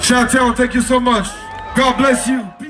Chateau, thank you so much. God bless you.